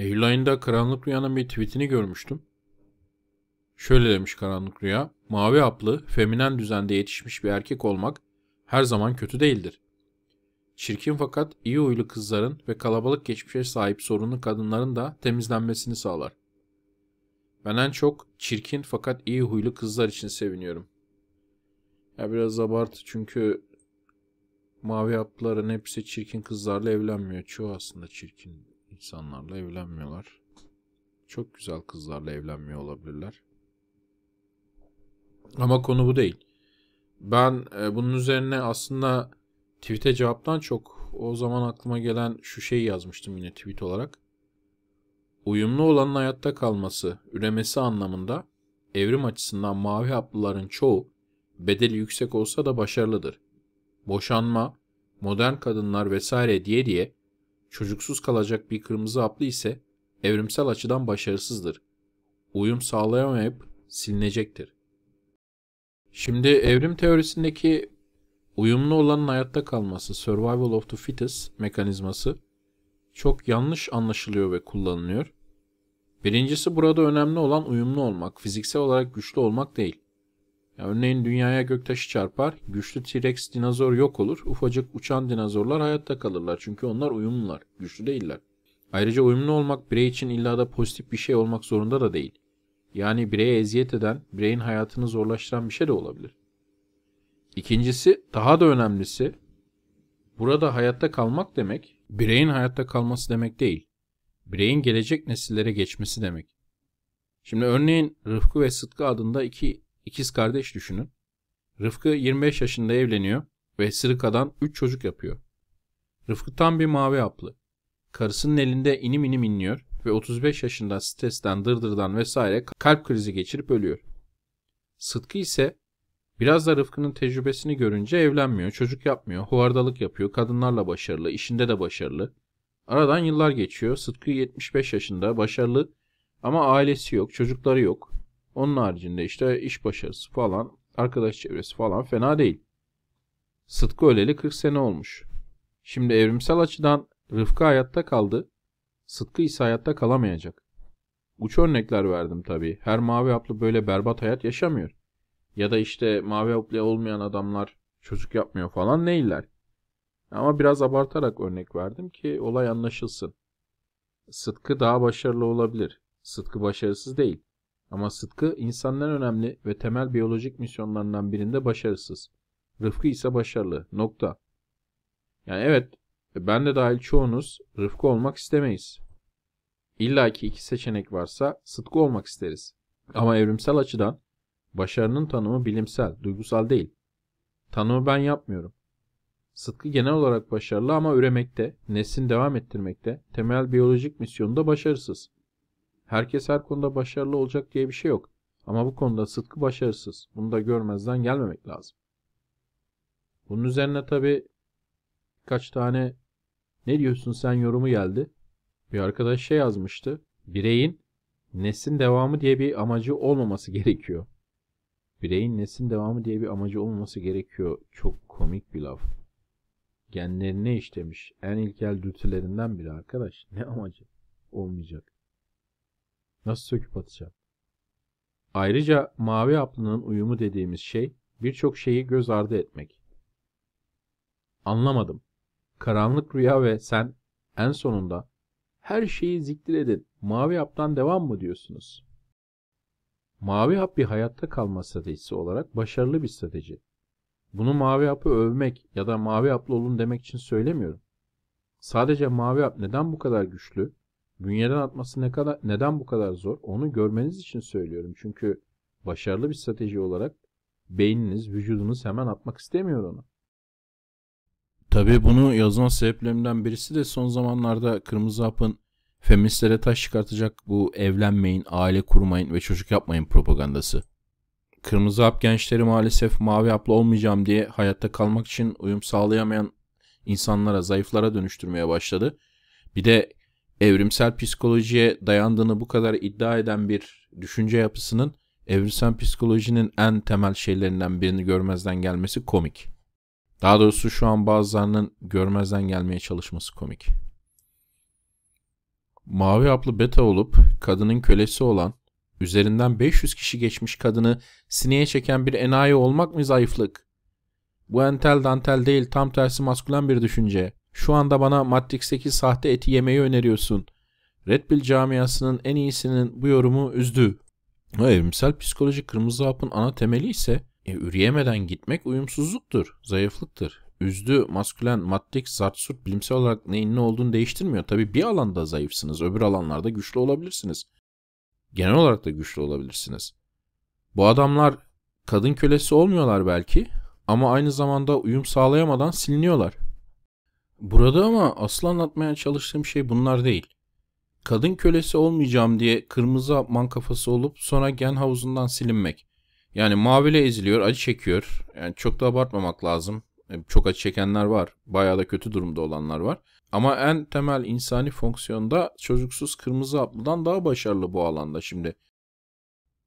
Eylül ayında Karanlık Rüya'nın bir tweetini görmüştüm. Şöyle demiş Karanlık Rüya, mavi haplı, feminen düzende yetişmiş bir erkek olmak her zaman kötü değildir. Çirkin fakat iyi huylu kızların ve kalabalık geçmişe sahip sorunlu kadınların da temizlenmesini sağlar. Ben en çok çirkin fakat iyi huylu kızlar için seviniyorum. Ya biraz abartı çünkü mavi haplıların hepsi çirkin kızlarla evlenmiyor. Çoğu aslında çirkin insanlarla evlenmiyorlar. Çok güzel kızlarla evlenmiyor olabilirler. Ama konu bu değil. Ben bunun üzerine aslında tweet'e cevaptan çok o zaman aklıma gelen şu şeyi yazmıştım yine tweet olarak. Uyumlu olanın hayatta kalması, üremesi anlamında evrim açısından mavi haplıların çoğu bedeli yüksek olsa da başarılıdır. Boşanma, modern kadınlar vesaire diye çocuksuz kalacak bir kırmızı haplı ise evrimsel açıdan başarısızdır. Uyum sağlayamayıp silinecektir. Şimdi evrim teorisindeki uyumlu olanın hayatta kalması, survival of the fittest mekanizması çok yanlış anlaşılıyor ve kullanılıyor. Birincisi burada önemli olan uyumlu olmak, fiziksel olarak güçlü olmak değil. Ya örneğin dünyaya göktaşı çarpar, güçlü T-Rex dinozor yok olur, ufacık uçan dinozorlar hayatta kalırlar. Çünkü onlar uyumlular, güçlü değiller. Ayrıca uyumlu olmak birey için illa da pozitif bir şey olmak zorunda da değil. Yani bireye eziyet eden, bireyin hayatını zorlaştıran bir şey de olabilir. İkincisi, daha da önemlisi, burada hayatta kalmak demek, bireyin hayatta kalması demek değil. Bireyin gelecek nesillere geçmesi demek. Şimdi örneğin Rıfkı ve Sıtkı adında iki ikiz kardeş düşünün. Rıfkı 25 yaşında evleniyor ve Sırıka'dan 3 çocuk yapıyor. Rıfkı tam bir mavi haplı. Karısının elinde inim inim inliyor ve 35 yaşında stresten, dırdırdan vesaire kalp krizi geçirip ölüyor. Sıtkı ise biraz da Rıfkı'nın tecrübesini görünce evlenmiyor, çocuk yapmıyor, huvardalık yapıyor, kadınlarla başarılı, işinde de başarılı. Aradan yıllar geçiyor, Sıtkı 75 yaşında, başarılı ama ailesi yok, çocukları yok. Onun haricinde işte iş başarısı falan, arkadaş çevresi falan fena değil. Sıtkı öleli 40 sene olmuş. Şimdi evrimsel açıdan Rıfkı hayatta kaldı, Sıtkı ise hayatta kalamayacak. Uç örnekler verdim tabii. Her mavi haplı böyle berbat hayat yaşamıyor. Ya da işte mavi haplı olmayan adamlar çocuk yapmıyor falan değiller. Ama biraz abartarak örnek verdim ki olay anlaşılsın. Sıtkı daha başarılı olabilir. Sıtkı başarısız değil. Ama Sıtkı insanların önemli ve temel biyolojik misyonlarından birinde başarısız. Rıfkı ise başarılı. Nokta. Yani evet, ben de dahil çoğunuz Rıfkı olmak istemeyiz. İlla ki iki seçenek varsa Sıtkı olmak isteriz. Ama evrimsel açıdan başarının tanımı bilimsel, duygusal değil. Tanımı ben yapmıyorum. Sıtkı genel olarak başarılı ama üremekte, neslini devam ettirmekte, temel biyolojik misyonunda başarısız. Herkes her konuda başarılı olacak diye bir şey yok. Ama bu konuda Sıtkı başarısız. Bunu da görmezden gelmemek lazım. Bunun üzerine tabii birkaç tane "ne diyorsun sen" yorumu geldi. Bir arkadaş şey yazmıştı. Bireyin neslin devamı diye bir amacı olmaması gerekiyor. Bireyin neslin devamı diye bir amacı olmaması gerekiyor. Çok komik bir laf. Genlerine işlemiş. En ilkel dürtülerinden biri arkadaş. Ne amacı? Olmayacak. Nasıl söküp atacağım? Ayrıca mavi haplının uyumu dediğimiz şey birçok şeyi göz ardı etmek. Anlamadım. Karanlık Rüya ve sen en sonunda her şeyi zikredin, mavi haptan devam mı diyorsunuz? Mavi hap bir hayatta kalma stratejisi olarak başarılı bir strateji. Bunu mavi hapı övmek ya da mavi haplı olun demek için söylemiyorum. Sadece mavi hap neden bu kadar güçlü? Bünyeden atması neden bu kadar zor? Onu görmeniz için söylüyorum. Çünkü başarılı bir strateji olarak beyniniz, vücudunuz hemen atmak istemiyor onu. Tabii bunu yazan sebeplerimden birisi de son zamanlarda kırmızı hapın feministlere taş çıkartacak bu evlenmeyin, aile kurmayın ve çocuk yapmayın propagandası. Kırmızı hap gençleri maalesef mavi haplı olmayacağım diye hayatta kalmak için uyum sağlayamayan insanlara, zayıflara dönüştürmeye başladı. Bir de evrimsel psikolojiye dayandığını bu kadar iddia eden bir düşünce yapısının evrimsel psikolojinin en temel şeylerinden birini görmezden gelmesi komik. Daha doğrusu şu an bazılarının görmezden gelmeye çalışması komik. Mavi haplı beta olup kadının kölesi olan, üzerinden 500 kişi geçmiş kadını sineye çeken bir enayi olmak mı zayıflık? Bu entel dantel değil, tam tersi maskülen bir düşünce. Şu anda bana Matrix'teki sahte eti yemeyi öneriyorsun. Red Pill camiasının en iyisinin bu yorumu üzdü. Evrimsel psikoloji kırmızı hapın ana temeli ise üreyemeden gitmek uyumsuzluktur, zayıflıktır. Üzdü, maskülen, Matrix, zartsurt bilimsel olarak neyin ne olduğunu değiştirmiyor. Tabi bir alanda zayıfsınız, öbür alanlarda güçlü olabilirsiniz. Genel olarak da güçlü olabilirsiniz. Bu adamlar kadın kölesi olmuyorlar belki ama aynı zamanda uyum sağlayamadan siliniyorlar. Burada ama asıl anlatmaya çalıştığım şey bunlar değil. Kadın kölesi olmayacağım diye kırmızı apman kafası olup sonra gen havuzundan silinmek. Yani maviyle eziliyor, acı çekiyor. Yani çok da abartmamak lazım. Çok acı çekenler var. Bayağı da kötü durumda olanlar var. Ama en temel insani fonksiyonda çocuksuz kırmızı haplıdan daha başarılı bu alanda şimdi.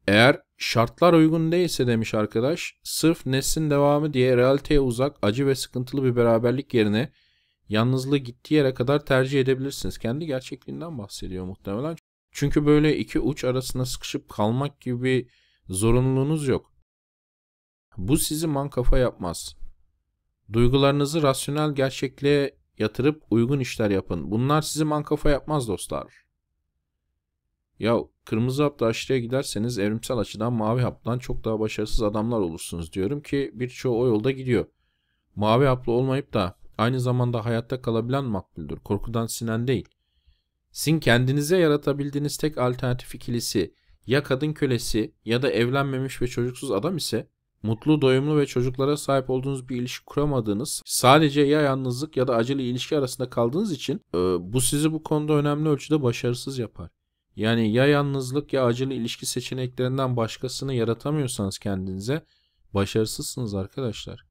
Eğer şartlar uygun değilse demiş arkadaş, sırf neslin devamı diye realiteye uzak, acı ve sıkıntılı bir beraberlik yerine yalnızlığı gittiği yere kadar tercih edebilirsiniz. Kendi gerçekliğinden bahsediyor muhtemelen. Çünkü böyle iki uç arasına sıkışıp kalmak gibi zorunluluğunuz yok. Bu sizi mankafa yapmaz. Duygularınızı rasyonel gerçekliğe yatırıp uygun işler yapın. Bunlar sizi mankafa yapmaz dostlar. Ya kırmızı hapta aşırıya giderseniz evrimsel açıdan mavi haptan çok daha başarısız adamlar olursunuz diyorum ki birçoğu o yolda gidiyor. Mavi haplı olmayıp da aynı zamanda hayatta kalabilen makbuldür. Korkudan sinen değil. Sizin kendinize yaratabildiğiniz tek alternatif ikilisi ya kadın kölesi ya da evlenmemiş ve çocuksuz adam ise mutlu, doyumlu ve çocuklara sahip olduğunuz bir ilişki kuramadığınız, sadece ya yalnızlık ya da acılı ilişki arasında kaldığınız için bu sizi bu konuda önemli ölçüde başarısız yapar. Yani ya yalnızlık ya acılı ilişki seçeneklerinden başkasını yaratamıyorsanız kendinize başarısızsınız arkadaşlar.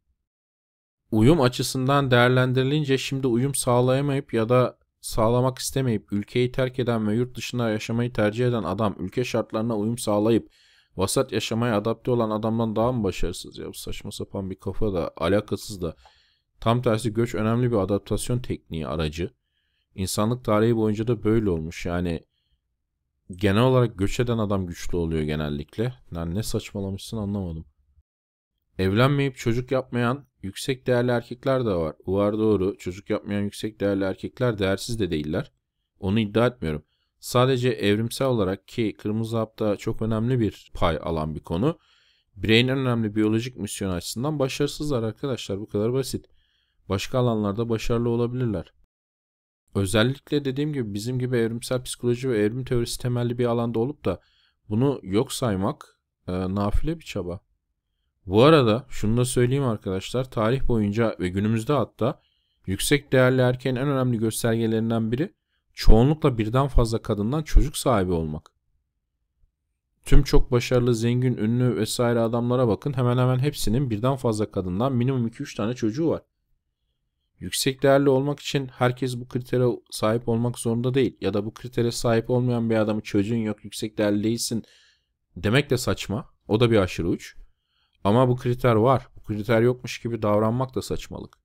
Uyum açısından değerlendirilince şimdi uyum sağlayamayıp ya da sağlamak istemeyip ülkeyi terk eden ve yurt dışında yaşamayı tercih eden adam ülke şartlarına uyum sağlayıp vasat yaşamaya adapte olan adamdan daha mı başarısız? Ya bu saçma sapan bir kafa da, alakasız da. Tam tersi göç önemli bir adaptasyon tekniği, aracı. İnsanlık tarihi boyunca da böyle olmuş. Yani genel olarak göç eden adam güçlü oluyor genellikle. Yani ne saçmalamışsın anlamadım. Evlenmeyip çocuk yapmayan yüksek değerli erkekler de var. Bu var doğru. Çocuk yapmayan yüksek değerli erkekler değersiz de değiller. Onu iddia etmiyorum. Sadece evrimsel olarak, ki kırmızı hapta çok önemli bir pay alan bir konu, bireyin en önemli biyolojik misyonu açısından başarısızlar arkadaşlar. Bu kadar basit. Başka alanlarda başarılı olabilirler. Özellikle dediğim gibi bizim gibi evrimsel psikoloji ve evrim teorisi temelli bir alanda olup da bunu yok saymak nafile bir çaba. Bu arada şunu da söyleyeyim arkadaşlar. Tarih boyunca ve günümüzde hatta yüksek değerli erkeğin en önemli göstergelerinden biri çoğunlukla birden fazla kadından çocuk sahibi olmak. Tüm çok başarılı, zengin, ünlü vesaire adamlara bakın. Hemen hemen hepsinin birden fazla kadından minimum 2-3 tane çocuğu var. Yüksek değerli olmak için herkes bu kritere sahip olmak zorunda değil. Ya da bu kritere sahip olmayan bir adamı çocuğun yok, yüksek değerli değilsin demek de saçma. O da bir aşırı uç. Ama bu kriter var. Bu kriter yokmuş gibi davranmak da saçmalık.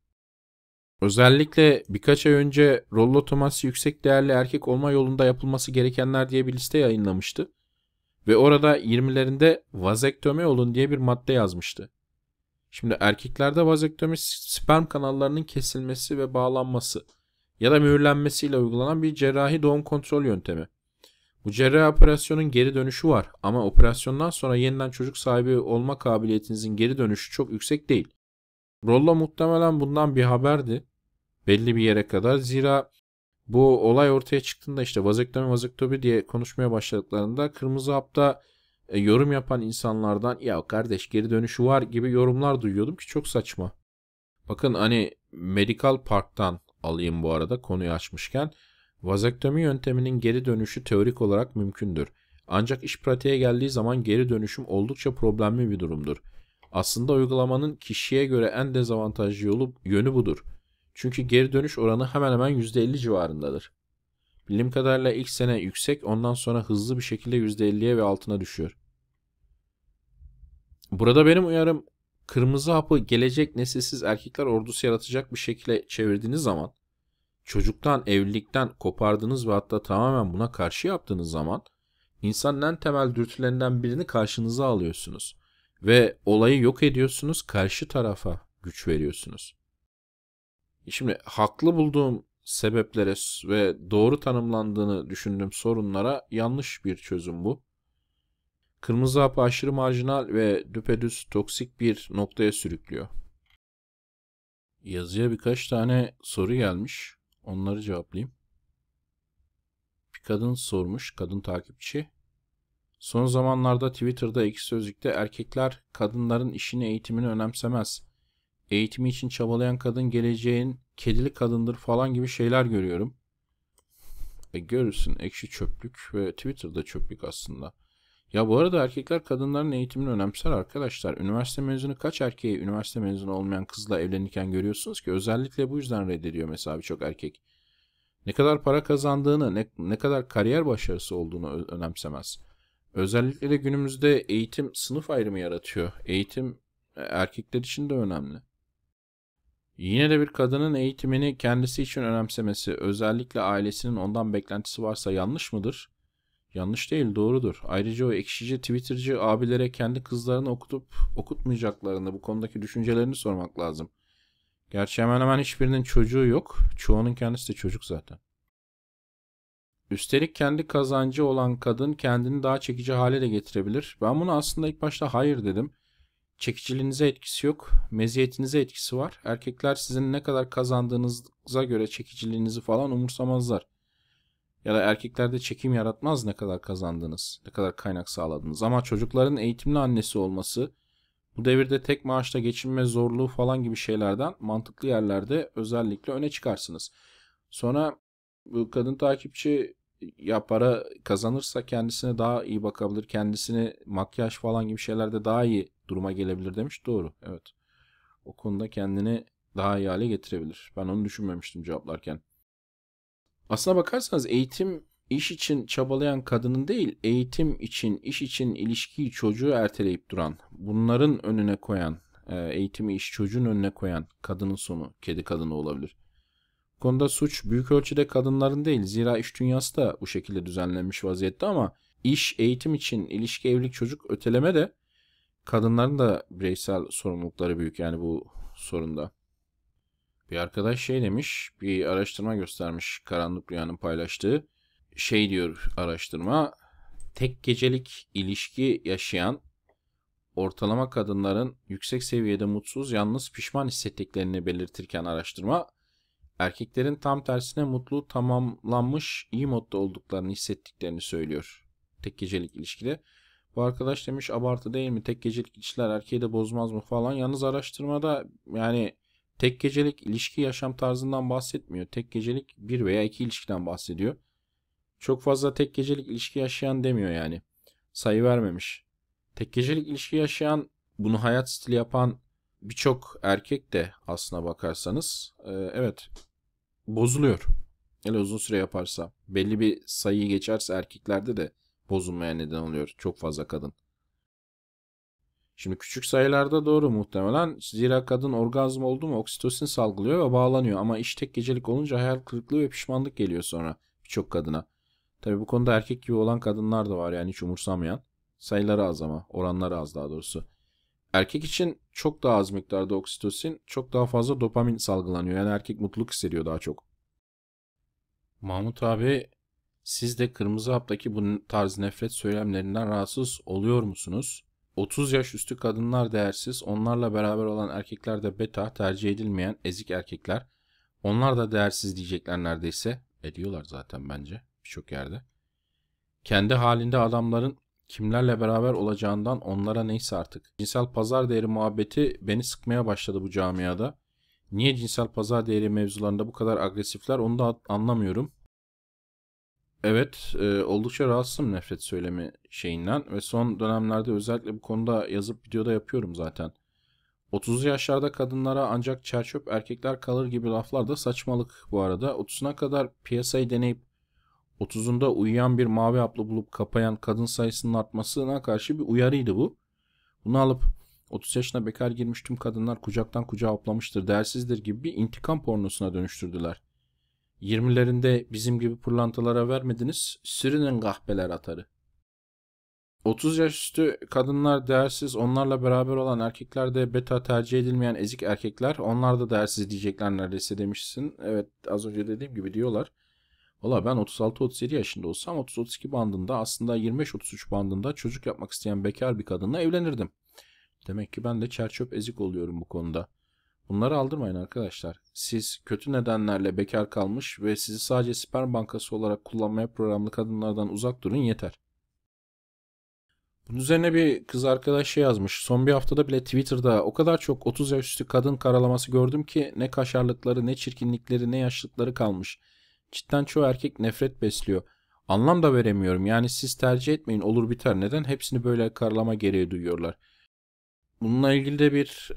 Özellikle birkaç ay önce Rollo Tomassi yüksek değerli erkek olma yolunda yapılması gerekenler diye bir liste yayınlamıştı. Ve orada 20'lerinde vazektomi olun diye bir madde yazmıştı. Şimdi erkeklerde vazektomi sperm kanallarının kesilmesi ve bağlanması ya da mühürlenmesiyle uygulanan bir cerrahi doğum kontrol yöntemi. Bu cerrahi operasyonun geri dönüşü var ama operasyondan sonra yeniden çocuk sahibi olma kabiliyetinizin geri dönüşü çok yüksek değil. Rollo muhtemelen bundan bir haberdi belli bir yere kadar, zira bu olay ortaya çıktığında işte vazektomi diye konuşmaya başladıklarında kırmızı hapta yorum yapan insanlardan ya kardeş geri dönüşü var gibi yorumlar duyuyordum ki çok saçma. Bakın hani Medical Park'tan alayım bu arada konuyu açmışken, vazektomi yönteminin geri dönüşü teorik olarak mümkündür. Ancak iş pratiğe geldiği zaman geri dönüşüm oldukça problemli bir durumdur. Aslında uygulamanın kişiye göre en dezavantajlı yönü budur. Çünkü geri dönüş oranı hemen hemen %50 civarındadır. Bildiğim kadarıyla ilk sene yüksek, ondan sonra hızlı bir şekilde %50'ye ve altına düşüyor. Burada benim uyarım, kırmızı hapı gelecek nesilsiz erkekler ordusu yaratacak bir şekilde çevirdiğiniz zaman çocuktan, evlilikten kopardığınız ve hatta tamamen buna karşı yaptığınız zaman insanın en temel dürtülerinden birini karşınıza alıyorsunuz. Ve olayı yok ediyorsunuz, karşı tarafa güç veriyorsunuz. Şimdi haklı bulduğum sebeplere ve doğru tanımlandığını düşündüğüm sorunlara yanlış bir çözüm bu. Kırmızı hap aşırı marjinal ve düpedüz toksik bir noktaya sürüklüyor. Yazıya birkaç tane soru gelmiş. Onları cevaplayayım. Bir kadın sormuş, kadın takipçi. Son zamanlarda Twitter'da X sözlükte erkekler kadınların işini, eğitimini önemsemez. Eğitimi için çabalayan kadın geleceğin kedili kadındır falan gibi şeyler görüyorum. Görürsün, ekşi çöplük ve Twitter'da çöplük aslında. Ya bu arada erkekler kadınların eğitimini önemser arkadaşlar. Üniversite mezunu kaç erkeği üniversite mezunu olmayan kızla evlenirken görüyorsunuz ki, özellikle bu yüzden reddediyor mesela birçok erkek. Ne kadar para kazandığını, ne kadar kariyer başarısı olduğunu önemsemez. Özellikle de günümüzde eğitim sınıf ayrımı yaratıyor. Eğitim erkekler için de önemli. Yine de bir kadının eğitimini kendisi için önemsemesi, özellikle ailesinin ondan beklentisi varsa yanlış mıdır? Yanlış değil, doğrudur. Ayrıca o ekşici Twitter'cı abilere kendi kızlarını okutup okutmayacaklarını, bu konudaki düşüncelerini sormak lazım. Gerçi hemen hemen hiçbirinin çocuğu yok. Çoğunun kendisi de çocuk zaten. Üstelik kendi kazancı olan kadın kendini daha çekici hale de getirebilir. Ben bunu aslında ilk başta hayır dedim. Çekiciliğinize etkisi yok, meziyetinize etkisi var. Erkekler sizin ne kadar kazandığınıza göre çekiciliğinizi falan umursamazlar. Ya da erkeklerde çekim yaratmaz ne kadar kazandınız, ne kadar kaynak sağladınız. Ama çocukların eğitimli annesi olması, bu devirde tek maaşla geçinme zorluğu falan gibi şeylerden mantıklı yerlerde özellikle öne çıkarsınız. Sonra bu kadın takipçi, ya para kazanırsa kendisine daha iyi bakabilir, kendisini makyaj falan gibi şeylerde daha iyi duruma gelebilir demiş. Doğru, evet. O konuda kendini daha iyi hale getirebilir. Ben onu düşünmemiştim cevaplarken. Aslına bakarsanız eğitim, iş için çabalayan kadının değil, eğitim için, iş için ilişkiyi, çocuğu erteleyip duran, bunların önüne koyan, eğitimi, iş, çocuğun önüne koyan kadının sonu kedi kadını olabilir. Bu konuda suç büyük ölçüde kadınların değil, zira iş dünyası da bu şekilde düzenlenmiş vaziyette, ama iş, eğitim için, ilişki, evlilik, çocuk öteleme de kadınların da bireysel sorumlulukları büyük yani bu sorunda. Bir arkadaş şey demiş, bir araştırma göstermiş Karanlık Rüya'nın paylaştığı. Şey diyor araştırma, tek gecelik ilişki yaşayan ortalama kadınların yüksek seviyede mutsuz, yalnız, pişman hissettiklerini belirtirken araştırma, erkeklerin tam tersine mutlu, tamamlanmış, iyi modda olduklarını hissettiklerini söylüyor tek gecelik ilişkide. Bu arkadaş demiş, abartı değil mi, tek gecelik ilişkiler erkeği de bozmaz mı falan. Yalnız araştırmada yani tek gecelik ilişki yaşam tarzından bahsetmiyor. Tek gecelik bir veya iki ilişkiden bahsediyor. Çok fazla tek gecelik ilişki yaşayan demiyor yani. Sayı vermemiş. Tek gecelik ilişki yaşayan, bunu hayat stili yapan birçok erkek de aslına bakarsanız evet bozuluyor. Hele uzun süre yaparsa, belli bir sayıyı geçerse erkeklerde de bozulmaya neden oluyor çok fazla kadın. Şimdi küçük sayılarda doğru muhtemelen. Zira kadın orgazm oldu mu oksitosin salgılıyor ve bağlanıyor. Ama iş tek gecelik olunca hayal kırıklığı ve pişmanlık geliyor sonra birçok kadına. Tabi bu konuda erkek gibi olan kadınlar da var yani, hiç umursamayan. Sayıları az ama, oranları az daha doğrusu. Erkek için çok daha az miktarda oksitosin, çok daha fazla dopamin salgılanıyor. Yani erkek mutluluk hissediyor daha çok. Mahmut abi, siz de kırmızı haptaki bu tarz nefret söylemlerinden rahatsız oluyor musunuz? 30 yaş üstü kadınlar değersiz, onlarla beraber olan erkekler de beta, tercih edilmeyen ezik erkekler. Onlar da değersiz diyecekler neredeyse. Ediyorlar zaten bence birçok yerde. Kendi halinde adamların kimlerle beraber olacağından onlara neyse artık. Cinsel pazar değeri muhabbeti beni sıkmaya başladı bu camiada. Niye cinsel pazar değeri mevzularında bu kadar agresifler onu da anlamıyorum. Evet, oldukça rahatsızım nefret söylemi şeyinden ve son dönemlerde özellikle bu konuda yazıp videoda yapıyorum zaten. 30'lu yaşlarda kadınlara ancak çerçöp erkekler kalır gibi laflar da saçmalık bu arada. 30'una kadar piyasayı deneyip 30'unda uyuyan bir mavi haplı bulup kapayan kadın sayısının artmasına karşı bir uyarıydı bu. Bunu alıp 30 yaşına bekar girmiş tüm kadınlar kucaktan kucağa hoplamıştır, değersizdir gibi bir intikam pornosuna dönüştürdüler. 20'lerinde bizim gibi pırlantalara vermediniz, sürünün kahpeler atarı. 30 yaş üstü kadınlar değersiz, onlarla beraber olan erkekler de beta tercih edilmeyen ezik erkekler, onlar da değersiz diyecekler neredeyse demişsin. Evet, az önce dediğim gibi diyorlar. Valla ben 36-37 yaşında olsam 30-32 bandında, aslında 25-33 bandında çocuk yapmak isteyen bekar bir kadınla evlenirdim. Demek ki ben de çerçöp ezik oluyorum bu konuda. Bunları aldırmayın arkadaşlar. Siz kötü nedenlerle bekar kalmış ve sizi sadece sperm bankası olarak kullanmaya programlı kadınlardan uzak durun yeter. Bunun üzerine bir kız arkadaş şey yazmış. Son bir haftada bile Twitter'da o kadar çok 30 yaş üstü kadın karalaması gördüm ki ne kaşarlıkları, ne çirkinlikleri, ne yaşlılıkları kalmış. Cidden çoğu erkek nefret besliyor. Anlam da veremiyorum. Yani siz tercih etmeyin, olur biter. Neden hepsini böyle karalama gereği duyuyorlar? Bununla ilgili de bir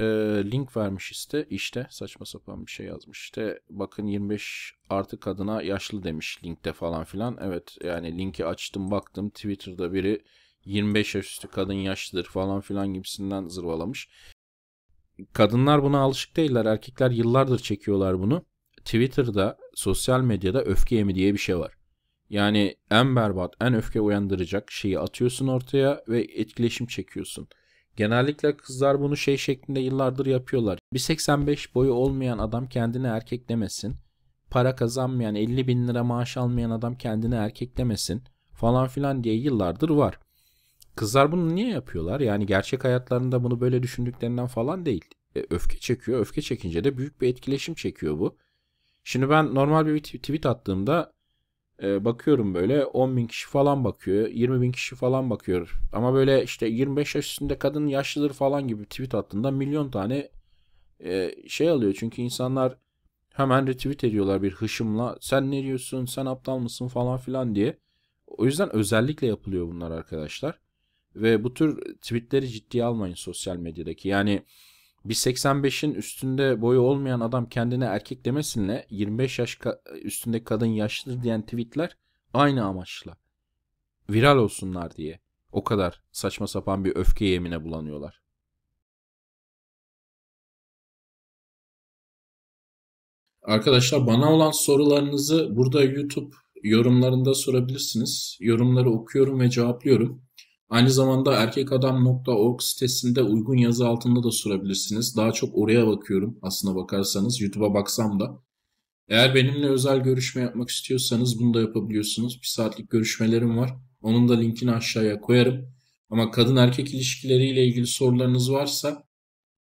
link vermiş işte saçma sapan bir şey yazmış. İşte bakın 25 artı kadına yaşlı demiş linkte falan filan. Evet, yani linki açtım baktım, Twitter'da biri 25 yaş üstü kadın yaşlıdır falan filan gibisinden zırvalamış. Kadınlar buna alışık değiller. Erkekler yıllardır çekiyorlar bunu. Twitter'da, sosyal medyada öfke yemi diye bir şey var. Yani en berbat, en öfke uyandıracak şeyi atıyorsun ortaya ve etkileşim çekiyorsun. Genellikle kızlar bunu şey şeklinde yıllardır yapıyorlar. 1.85 boyu olmayan adam kendine erkek demesin. Para kazanmayan, 50 bin lira maaş almayan adam kendine erkek demesin. Falan filan diye yıllardır var. Kızlar bunu niye yapıyorlar? Yani gerçek hayatlarında bunu böyle düşündüklerinden falan değil. Öfke çekiyor. Öfke çekince de büyük bir etkileşim çekiyor bu. Şimdi ben normal bir tweet attığımda bakıyorum böyle 10 bin kişi falan bakıyor. 20 bin kişi falan bakıyor. Ama böyle işte 25 yaş üstünde kadın yaşlıdır falan gibi tweet attığında milyon tane şey alıyor. Çünkü insanlar hemen retweet ediyorlar bir hışımla. Sen ne diyorsun? Sen aptal mısın? Falan filan diye. O yüzden özellikle yapılıyor bunlar arkadaşlar. Ve bu tür tweetleri ciddiye almayın sosyal medyadaki. Yani 1.85'in üstünde boyu olmayan adam kendine erkek demesinle 25 yaş üstündeki kadın yaşlıdır diyen tweetler aynı amaçla. Viral olsunlar diye. O kadar saçma sapan bir öfke yemine bulanıyorlar. Arkadaşlar bana olan sorularınızı burada YouTube yorumlarında sorabilirsiniz. Yorumları okuyorum ve cevaplıyorum. Aynı zamanda erkekadam.org sitesinde uygun yazı altında da sorabilirsiniz. Daha çok oraya bakıyorum aslına bakarsanız. YouTube'a baksam da. Eğer benimle özel görüşme yapmak istiyorsanız bunu da yapabiliyorsunuz. Bir saatlik görüşmelerim var. Onun da linkini aşağıya koyarım. Ama kadın erkek ilişkileriyle ilgili sorularınız varsa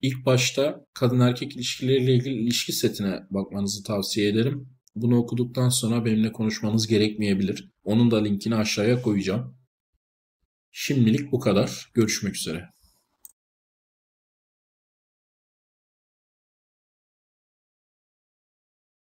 ilk başta kadın erkek ilişkileriyle ilgili ilişki setine bakmanızı tavsiye ederim. Bunu okuduktan sonra benimle konuşmanız gerekmeyebilir. Onun da linkini aşağıya koyacağım. Şimdilik bu kadar. Görüşmek üzere.